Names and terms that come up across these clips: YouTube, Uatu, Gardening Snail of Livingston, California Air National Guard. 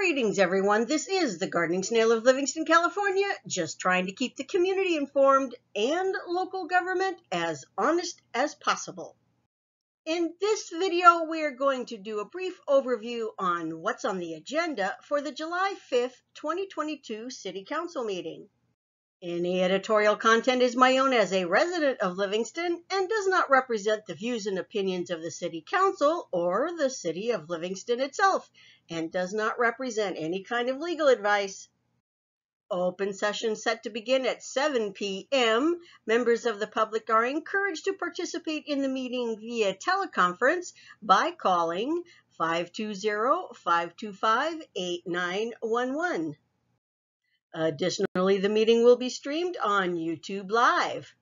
Greetings, everyone. This is the Gardening Snail of Livingston, California, just trying to keep the community informed and local government as honest as possible. In this video, we're going to do a brief overview on what's on the agenda for the July 5th, 2022 City Council meeting. Any editorial content is my own as a resident of Livingston and does not represent the views and opinions of the City Council or the City of Livingston itself, and does not represent any kind of legal advice. Open session set to begin at 7 p.m. Members of the public are encouraged to participate in the meeting via teleconference by calling 520-525-8911. Additionally, the meeting will be streamed on YouTube Live.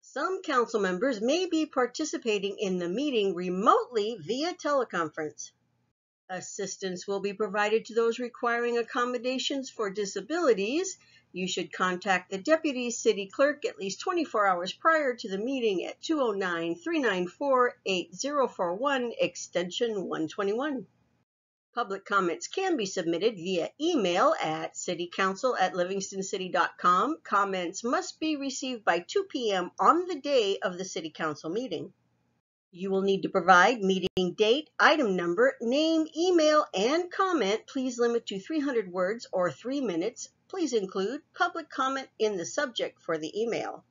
Some council members may be participating in the meeting remotely via teleconference. Assistance will be provided to those requiring accommodations for disabilities. You should contact the Deputy City Clerk at least 24 hours prior to the meeting at 209-394-8041, extension 121. Public comments can be submitted via email at citycouncil@livingstoncity.com. Comments must be received by 2 p.m. on the day of the City Council meeting. You will need to provide meeting date, item number, name, email, and comment. Please limit to 300 words or 3 minutes. Please include public comment in the subject for the email.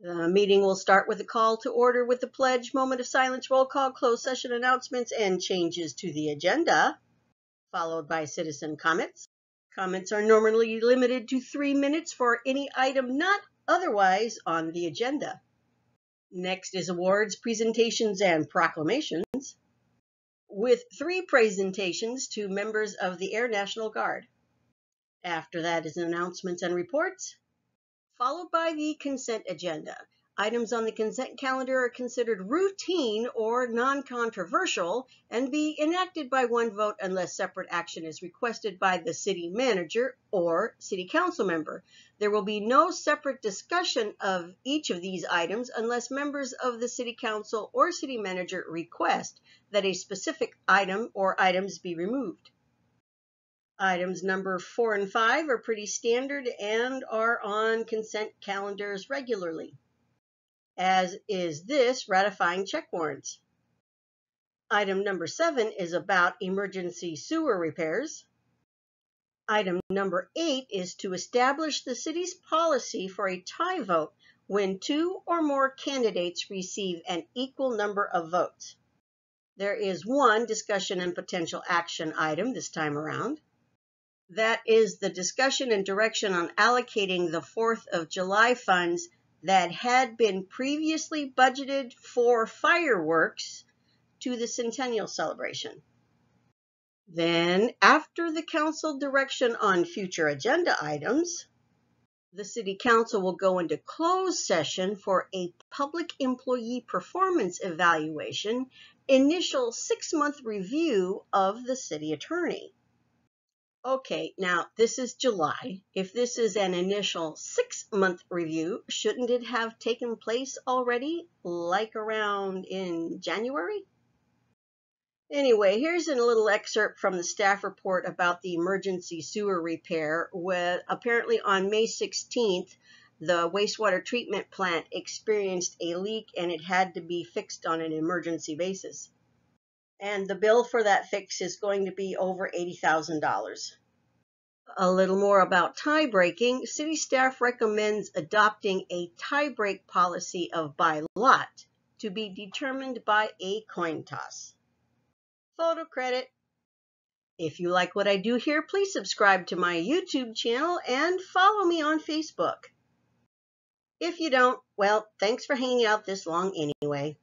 The meeting will start with a call to order with the pledge, moment of silence, roll call, closed session announcements, and changes to the agenda, followed by citizen comments. Comments are normally limited to 3 minutes for any item not otherwise on the agenda. Next is awards, presentations, and proclamations, with 3 presentations to members of the Air National Guard. After that is announcements and reports, followed by the consent agenda. Items on the consent calendar are considered routine or non-controversial and be enacted by one vote unless separate action is requested by the city manager or city council member. There will be no separate discussion of each of these items unless members of the city council or city manager request that a specific item or items be removed. Items number 4 and 5 are pretty standard and are on consent calendars regularly, as is this ratifying check warrants. Item number 7 is about emergency sewer repairs. Item number 8 is to establish the city's policy for a tie vote when 2 or more candidates receive an equal number of votes. There is one discussion and potential action item this time around. That is the discussion and direction on allocating the 4th of July funds that had been previously budgeted for fireworks to the Centennial celebration. Then, after the council direction on future agenda items, the City Council will go into closed session for a public employee performance evaluation, initial 6-month review of the city attorney. Okay, now this is July. If this is an initial 6-month review, shouldn't it have taken place already, like around in January? Anyway, here's a little excerpt from the staff report about the emergency sewer repair, where apparently on May 16th, the wastewater treatment plant experienced a leak and it had to be fixed on an emergency basis. And the bill for that fix is going to be over $80,000. A little more about tie breaking. City staff recommends adopting a tie break policy of by lot to be determined by a coin toss. Photo credit. If you like what I do here, please subscribe to my YouTube channel and follow me on Facebook. If you don't, well, thanks for hanging out this long anyway.